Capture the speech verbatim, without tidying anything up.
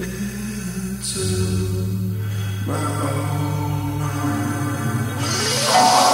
Into my own mind.